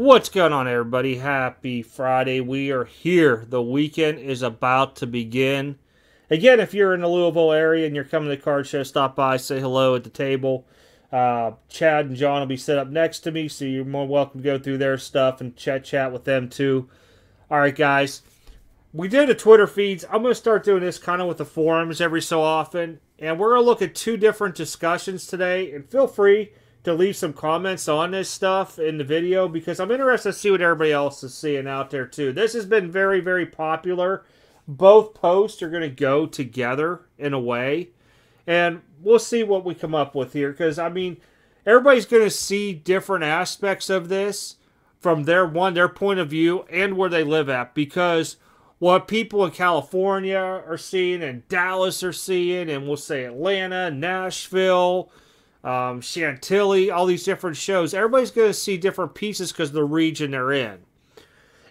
What's going on, everybody? Happy Friday. We are here. The weekend is about to begin. Again, if you're in the Louisville area and you're coming to the card show, stop by, say hello at the table. Chad and John will be set up next to me, so you're more welcome to go through their stuff and chat with them too. All right, guys. We did the Twitter feeds. I'm going to start doing this kind of with the forums every so often. And we're going to look at two different discussions today. And feel free to leave some comments on this stuff in the video, because I'm interested to see what everybody else is seeing out there too. This has been very, very popular. Both posts are going to go together in a way, and we'll see what we come up with here, because I mean, everybody's going to see different aspects of this from their point of view and where they live at, because what people in California are seeing and Dallas are seeing, and we'll say Atlanta, Nashville, Chantilly, all these different shows. Everybody's going to see different pieces because of the region they're in.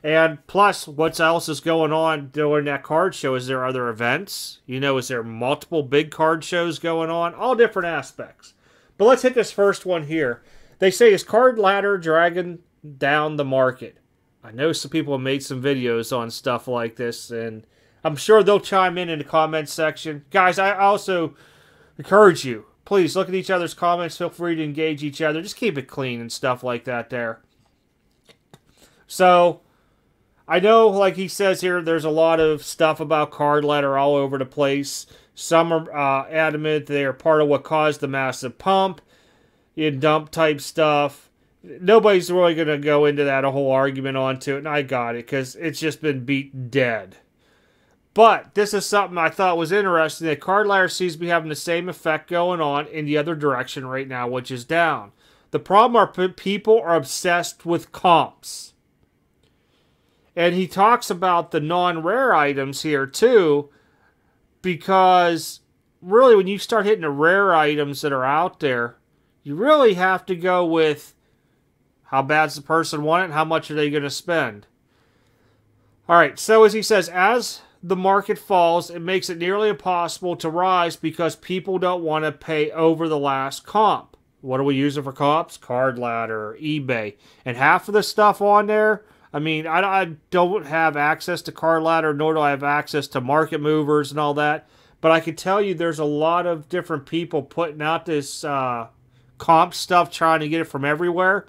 And plus, what else is going on during that card show? Is there other events? You know, is there multiple big card shows going on? All different aspects. But let's hit this first one here. They say, is Card Ladder dragging down the market? I know some people have made some videos on stuff like this, and I'm sure they'll chime in the comments section. Guys, I also encourage you, please look at each other's comments. Feel free to engage each other. Just keep it clean and stuff like that there. So, I know, like he says here, there's a lot of stuff about Card Ladder all over the place. Some are adamant they are part of what caused the massive pump and dump type stuff. Nobody's really going to go into that, a whole argument onto it, and I got it, because it's just been beat dead. But this is something I thought was interesting, that Card Ladder seems to be having the same effect going on in the other direction right now, which is down. The problem are people are obsessed with comps. And he talks about the non-rare items here too, because really when you start hitting the rare items that are out there, you really have to go with how bad's the person want it and how much are they going to spend. All right, so as he says, as the market falls, it makes it nearly impossible to rise because people don't want to pay over the last comp. What are we using for comps? Card Ladder, eBay. And half of the stuff on there, I mean, I don't have access to Card Ladder, nor do I have access to Market Movers and all that. But I can tell you there's a lot of different people putting out this comp stuff, trying to get it from everywhere.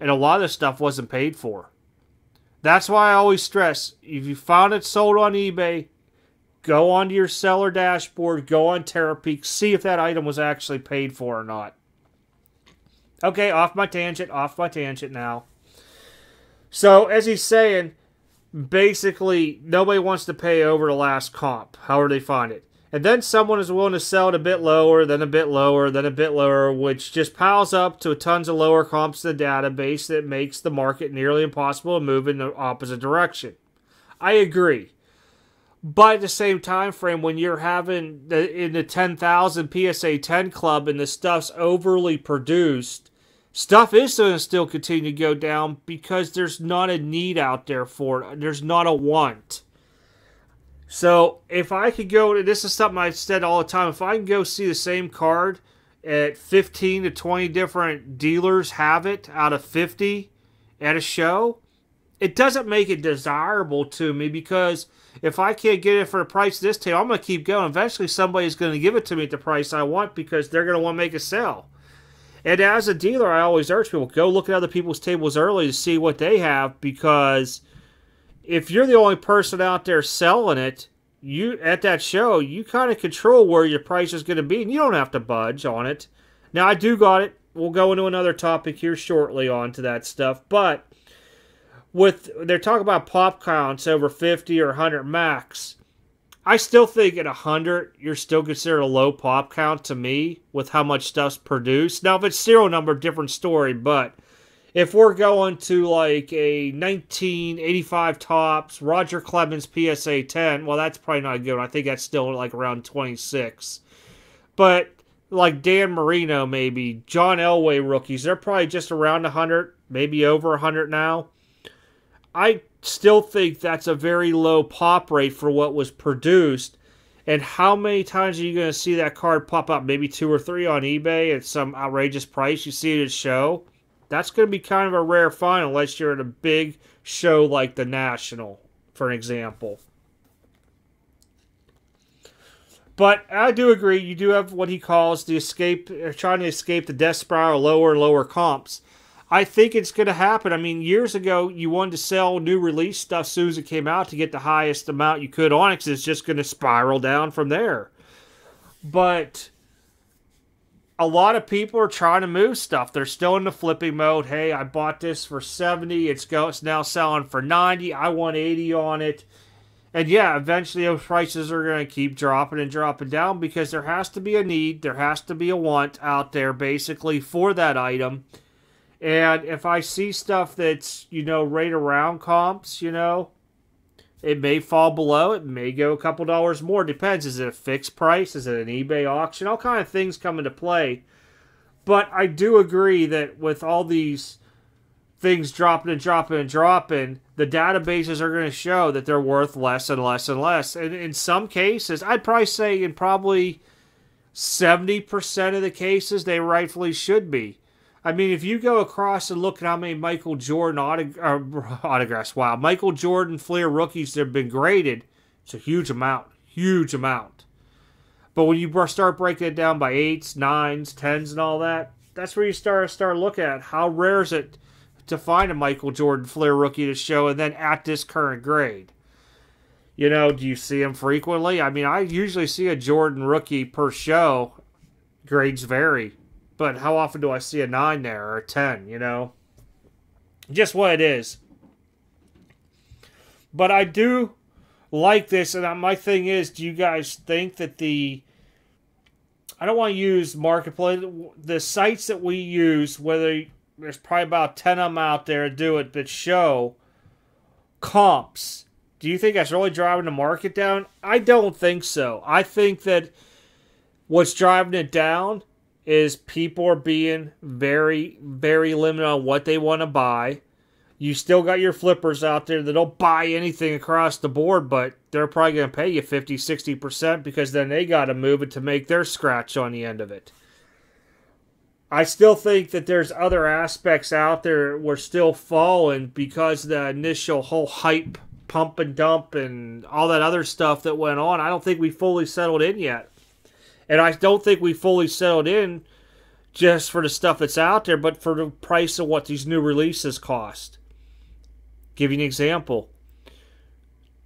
And a lot of this stuff wasn't paid for. That's why I always stress, if you found it sold on eBay, go onto your seller dashboard, go on Terapeak, see if that item was actually paid for or not. Okay, off my tangent now. So, as he's saying, basically, nobody wants to pay over the last comp, however they find it. And then someone is willing to sell it a bit lower, then a bit lower, then a bit lower, which just piles up to tons of lower comps in the database that makes the market nearly impossible to move in the opposite direction. I agree. But at the same time frame, when you're having in the 10,000 PSA 10 club and the stuff's overly produced, stuff is going to still continue to go down because there's not a need out there for it. There's not a want. So, if I could go, this is something I've said all the time, if I can go see the same card at 15 to 20 different dealers have it out of 50 at a show, it doesn't make it desirable to me, because if I can't get it for the price of this table, I'm going to keep going. Eventually, somebody's going to give it to me at the price I want because they're going to want to make a sale. And as a dealer, I always urge people, go look at other people's tables early to see what they have, because if you're the only person out there selling it, you at that show, you kind of control where your price is going to be, and you don't have to budge on it. Now, I do got it. We'll go into another topic here shortly on to that stuff. But with they're talking about pop counts over 50 or 100 max. I still think at 100, you're still considered a low pop count to me with how much stuff's produced. Now, if it's serial number, different story, but if we're going to like a 1985 Topps, Roger Clemens PSA 10, well, that's probably not a good one. I think that's still like around 26. But like Dan Marino maybe, John Elway rookies, they're probably just around 100, maybe over 100 now. I still think that's a very low pop rate for what was produced. And how many times are you going to see that card pop up? Maybe 2 or 3 on eBay at some outrageous price. You see it at a show. that's going to be kind of a rare find unless you're at a big show like the National, for an example. But I do agree, you do have what he calls the escape, or trying to escape the death spiral, lower and lower comps. I think it's going to happen. I mean, years ago, you wanted to sell new release stuff as soon as it came out to get the highest amount you could on it, because it's just going to spiral down from there. But a lot of people are trying to move stuff. They're still in the flipping mode. Hey, I bought this for 70. It's now selling for 90. I want 80 on it. And yeah, eventually those prices are going to keep dropping and dropping down, because there has to be a need. There has to be a want out there, basically, for that item. And if I see stuff that's, you know, right around comps, you know, it may fall below. It may go a couple dollars more. Depends. Is it a fixed price? Is it an eBay auction? All kind of things come into play. But I do agree that with all these things dropping and dropping and dropping, the databases are going to show that they're worth less and less and less. And in some cases, I'd probably say in probably 70% of the cases, they rightfully should be. I mean, if you go across and look at how many Michael Jordan autographs, wow, Michael Jordan Fleer rookies that have been graded, it's a huge amount, huge amount. But when you start breaking it down by 8s, 9s, 10s, and all that, that's where you start looking at how rare is it to find a Michael Jordan Fleer rookie to show, and then at this current grade. You know, do you see him frequently? I mean, I usually see a Jordan rookie per show. Grades vary. But how often do I see a 9 there or a 10, you know? Just what it is. But I do like this, and my thing is, do you guys think that the... I don't want to use Marketplace. The sites that we use, whether there's probably about 10 of them out there do it, that show comps. Do you think that's really driving the market down? I don't think so. I think that what's driving it down is people are being very, very limited on what they want to buy. You still got your flippers out there that don't buy anything across the board, but they're probably going to pay you 50, 60% because then they got to move it to make their scratch on the end of it. I still think that there's other aspects out there we're still falling because of the initial whole hype, pump and dump, and all that other stuff that went on. I don't think we fully settled in yet. And I don't think we fully settled in just for the stuff that's out there, but for the price of what these new releases cost. Give you an example.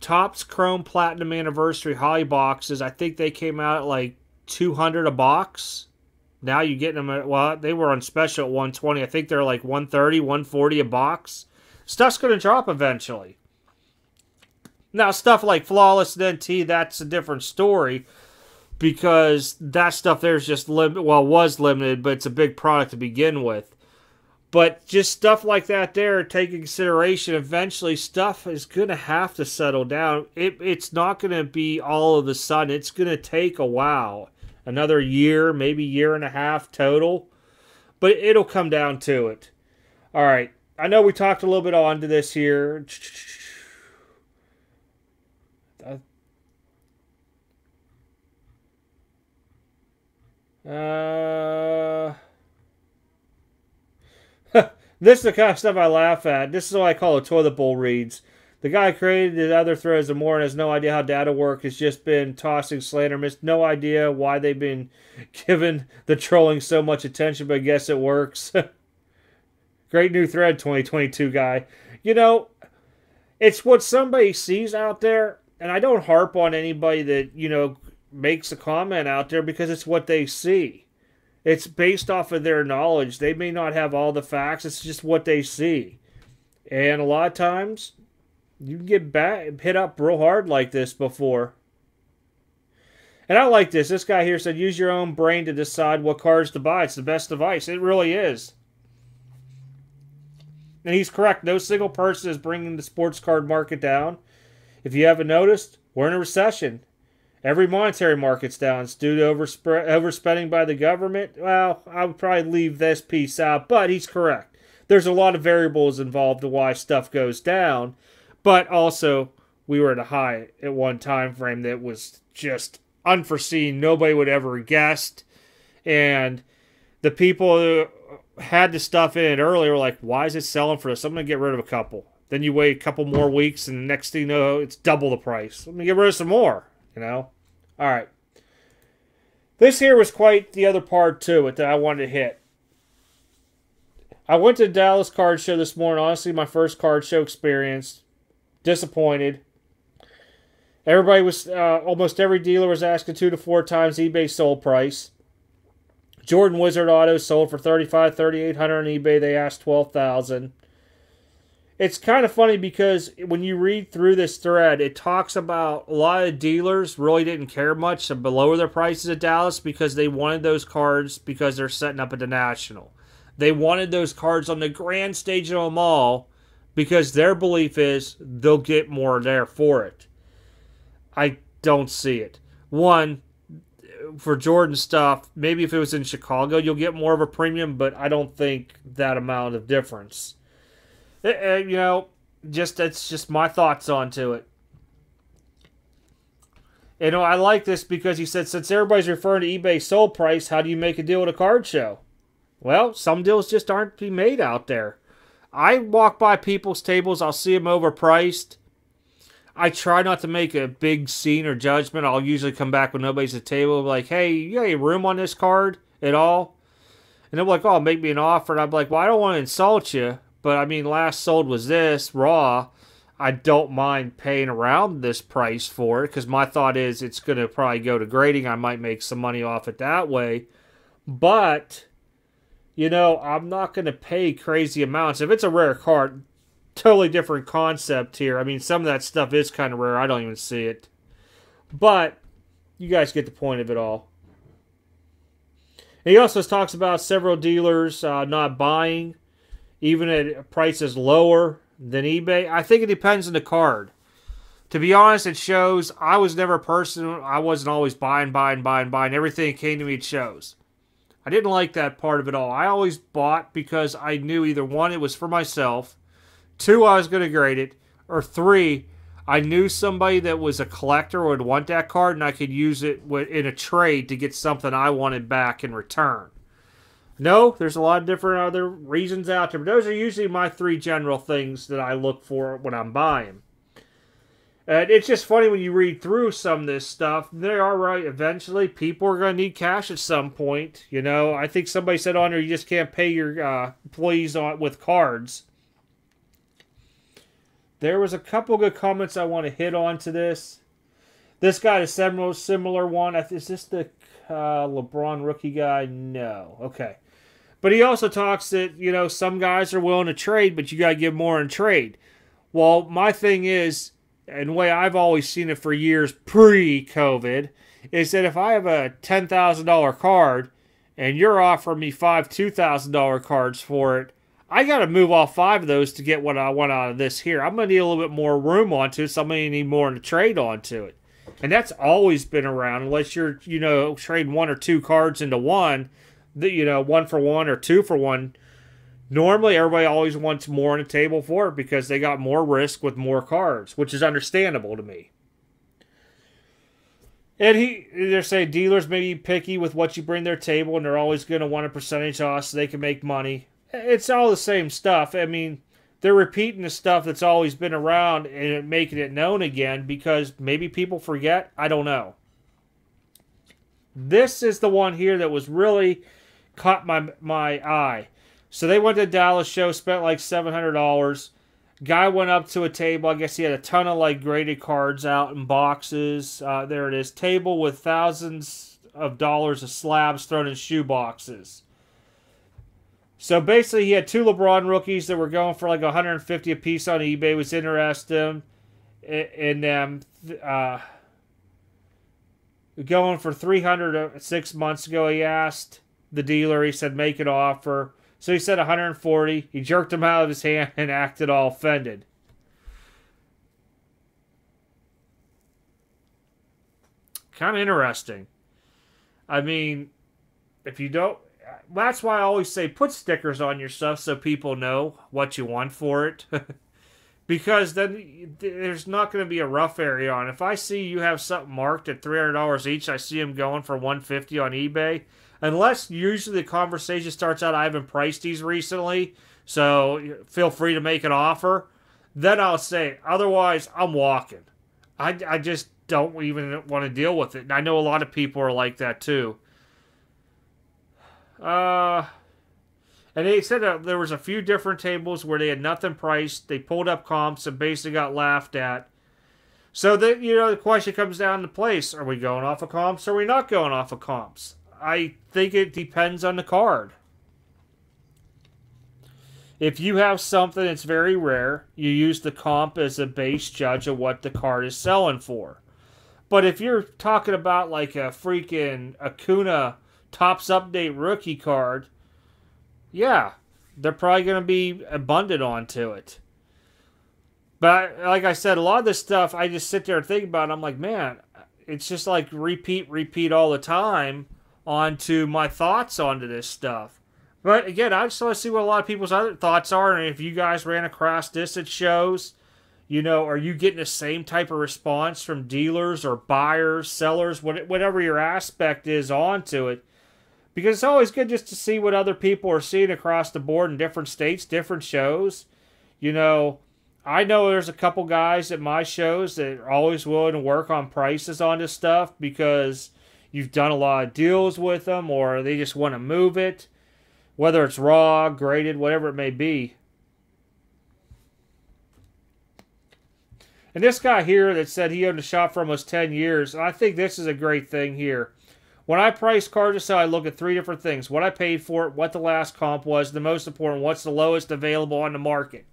Topps Chrome Platinum Anniversary Holly boxes, I think they came out at like $200 a box. Now you're getting them at, well, they were on special at $120. I think they're like $130, $140 a box. Stuff's going to drop eventually. Now, stuff like Flawless and NT, that's a different story. Because that stuff there is just limited, well, was limited, but it's a big product to begin with. But just stuff like that there, take into consideration, eventually stuff is going to have to settle down. It's not going to be all of a sudden. It's going to take a while. Another year, maybe year and a half total. But it'll come down to it. All right. I know we talked a little bit on to this here. This is the kind of stuff I laugh at. This is what I call a toilet bowl reads. The guy created the other threads and more and has no idea how data work. Has just been tossing slander. Missed no idea why they've been giving the trolling so much attention, but I guess it works. Great new thread, 2022 guy. You know, it's what somebody sees out there, and I don't harp on anybody that, you know, makes a comment out there because it's what they see. It's based off of their knowledge. They may not have all the facts. It's just what they see. And a lot of times, you can get hit up real hard like this before. And I like this. This guy here said, use your own brain to decide what cards to buy. It's the best device. It really is. And he's correct. No single person is bringing the sports card market down. If you haven't noticed, we're in a recession. Every monetary market's down. It's due to overspending by the government. Well, I would probably leave this piece out, but he's correct. There's a lot of variables involved to why stuff goes down, but also we were at a high at one time frame that was just unforeseen. Nobody would ever guessed, and the people had this stuff in it earlier, like, why is it selling for this? I'm going to get rid of a couple. Then you wait a couple more weeks, and the next thing you know, it's double the price. Let me get rid of some more, you know? All right. This here was quite the other part to it that I wanted to hit. I went to the Dallas card show this morning. Honestly, my first card show experience. Disappointed. Everybody was, almost every dealer was asking 2 to 4 times eBay sold price. Jordan Wizard Auto sold for $35,000, $3,800 on eBay. They asked $12,000. It's kind of funny because when you read through this thread, it talks about a lot of dealers really didn't care much to lower their prices at Dallas because they wanted those cards because they're setting up at the National. They wanted those cards on the grand stage of them all because their belief is they'll get more there for it. I don't see it. One, for Jordan stuff, maybe if it was in Chicago, you'll get more of a premium, but I don't think that amount of difference. You know, just that's just my thoughts onto it. You know, I like this because he said, since everybody's referring to eBay sold price, how do you make a deal at a card show? Well, some deals just aren't being made out there. I walk by people's tables, I'll see them overpriced. I try not to make a big scene or judgment. I'll usually come back when nobody's at the table like, hey, you got any room on this card at all? And they're like, oh, make me an offer. And I'm like, well, I don't want to insult you, but, I mean, last sold was this, raw. I don't mind paying around this price for it because my thought is it's going to probably go to grading. I might make some money off it that way. But, you know, I'm not going to pay crazy amounts. If it's a rare card, totally different concept here. I mean, some of that stuff is kind of rare. I don't even see it. But you guys get the point of it all. And he also talks about several dealers not buying, even at prices lower than eBay. I think it depends on the card. To be honest, it shows I was never a person. I wasn't always buying. Everything that came to me, it shows. I didn't like that part of it all. I always bought because I knew either one, it was for myself, two, I was going to grade it, or three, I knew somebody that was a collector would want that card and I could use it in a trade to get something I wanted back in return. No, there's a lot of different other reasons out there, but those are usually my three general things that I look for when I'm buying. And it's just funny when you read through some of this stuff, they are right. Eventually, people are going to need cash at some point. You know, I think somebody said on there, you just can't pay your employees with cards. There was a couple good comments I want to hit on to this. This guy is a similar one. Is this the LeBron rookie guy? No. Okay. But he also talks that, you know, some guys are willing to trade, but you got to give more in trade. Well, my thing is, and the way I've always seen it for years pre-COVID, is that if I have a $10,000 card and you're offering me 5 $2,000 cards for it, I got to move off 5 of those to get what I want out of this here. I'm going to need a little bit more room onto it, so I'm going to need more to trade onto it. And that's always been around, unless you're, you know, trading 1 or 2 cards into one, you know, 1 for 1 or 2 for 1. Normally, everybody always wants more on the table for it because they got more risk with more cards, which is understandable to me. And they're saying dealers may be picky with what you bring to their table, and they're always going to want a percentage off so they can make money. It's all the same stuff. I mean, they're repeating the stuff that's always been around and making it known again because maybe people forget. I don't know. This is the one here that was really caught my eye. So they went to Dallas show, spent like $700. Guy went up to a table. I guess he had a ton of like graded cards out in boxes. There it is. Table with thousands of dollars of slabs thrown in shoe boxes. So basically, he had 2 LeBron rookies that were going for like $150 a piece on eBay. Was interested in them going for $300 6 months ago. He asked the dealer. He said, "Make an offer." So he said $140. He jerked him out of his hand and acted all offended. Kind of interesting. I mean, if you don't. That's why I always say put stickers on your stuff so people know what you want for it. Because then there's not going to be a rough area on. If I see you have something marked at $300 each, I see them going for $150 on eBay, Unless usually the conversation starts out, I haven't priced these recently, so feel free to make an offer. Then I'll say, otherwise, I'm walking. I just don't even want to deal with it. And I know a lot of people are like that too. And they said that there was a few different tables where they had nothing priced. They pulled up comps and basically got laughed at. So, the question comes down to place. Are we going off of comps or are we not going off of comps? I think it depends on the card. If you have something that's very rare, you use the comp as a base judge of what the card is selling for. But if you're talking about like a freaking Acuna Topps update rookie card, yeah, they're probably going to be abundant onto it. But like I said, a lot of this stuff, I just sit there and think about it. I'm like, man, it's just like repeat all the time onto my thoughts onto this stuff. But again, I just want to see what a lot of people's other thoughts are. And if you guys ran across this at shows, are you getting the same type of response from dealers or buyers, sellers, whatever your aspect is onto it? Because it's always good just to see what other people are seeing across the board in different states, different shows. I know there's a couple guys at my shows that are always willing to work on prices on this stuff because you've done a lot of deals with them or they just want to move it, whether it's raw, graded, whatever it may be. And this guy here that said he owned a shop for almost 10 years, I think this is a great thing here. When I price cards to sell, I look at three different things. What I paid for it, what the last comp was, and the most important, what's the lowest available on the market.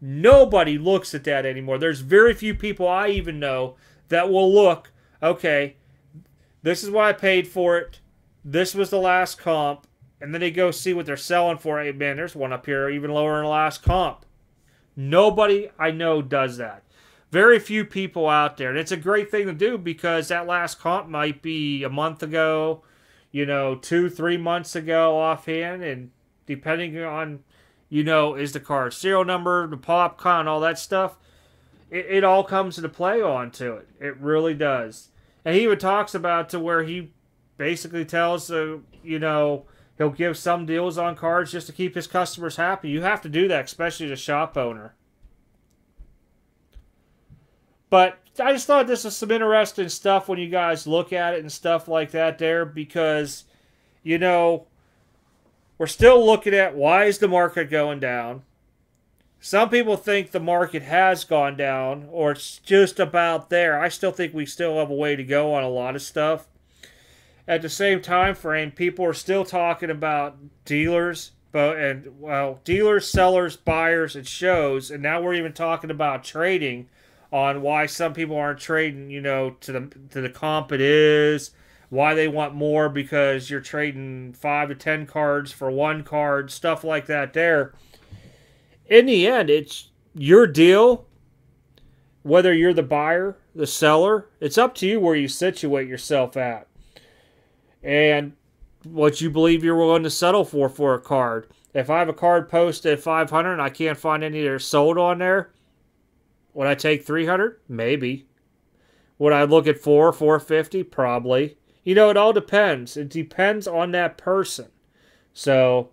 Nobody looks at that anymore. There's very few people I even know that will look, okay, this is what I paid for it, this was the last comp, and then they go see what they're selling for. Hey, man, there's one up here even lower than the last comp. Nobody I know does that. Very few people out there. And it's a great thing to do because that last comp might be a month ago, 2-3 months ago offhand, and depending on... is the card serial number, the pop, con, all that stuff. It all comes into play onto it. It really does. And he even talks about to where he basically tells, he'll give some deals on cards just to keep his customers happy. You have to do that, especially as a shop owner. But I just thought this was some interesting stuff when you guys look at it and stuff like that there because, we're still looking at why is the market going down. Some people think the market has gone down or it's just about there. I still think we still have a way to go on a lot of stuff. At the same time frame, people are still talking about dealers, dealers, sellers, buyers, and shows. And now we're even talking about trading on why some people aren't trading, to the comp it is. Why they want more because you're trading 5 to 10 cards for one card, stuff like that there. In the end, it's your deal, whether you're the buyer, the seller. It's up to you where you situate yourself at and what you believe you're willing to settle for a card. If I have a card posted at 500 and I can't find any that are sold on there, would I take 300? Maybe. Would I look at 450? Probably. It all depends. It depends on that person. So,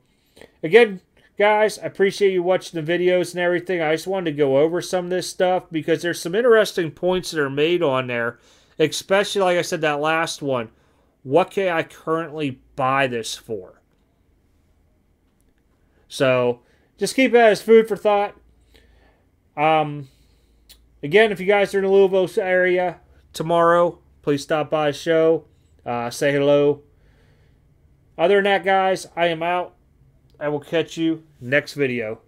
again, guys, I appreciate you watching the videos and everything. I just wanted to go over some of this stuff because there's some interesting points that are made on there, especially, like I said, that last one. What can I currently buy this for? So, just keep that as food for thought. Again, if you guys are in the Louisville area tomorrow, please stop by the show. Say hello. Other than that, guys, I am out. I will catch you next video.